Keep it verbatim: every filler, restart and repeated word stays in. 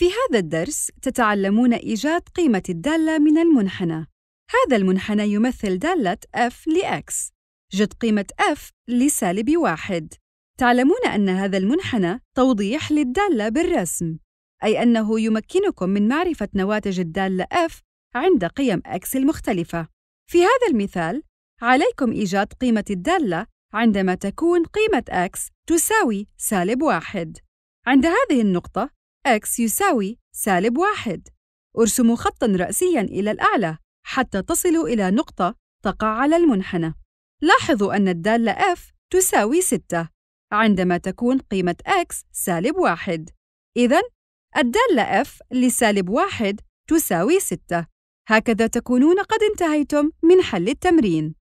في هذا الدرس تتعلمون إيجاد قيمة الدالة من المنحنى. هذا المنحنى يمثل دالة f لx. جد قيمة f لسالب واحد. تعلمون أن هذا المنحنى توضيح للدالة بالرسم، أي أنه يمكنكم من معرفة نواتج الدالة f عند قيم x المختلفة. في هذا المثال، عليكم إيجاد قيمة الدالة عندما تكون قيمة x تساوي سالب واحد. عند هذه النقطة، x يساوي سالب واحد. ارسموا خطاً رأسياً إلى الأعلى حتى تصلوا إلى نقطة تقع على المنحنى. لاحظوا أن الدالة f تساوي ستة عندما تكون قيمة x سالب واحد. إذن، الدالة f لسالب واحد تساوي ستة. هكذا تكونون قد انتهيتم من حل التمرين.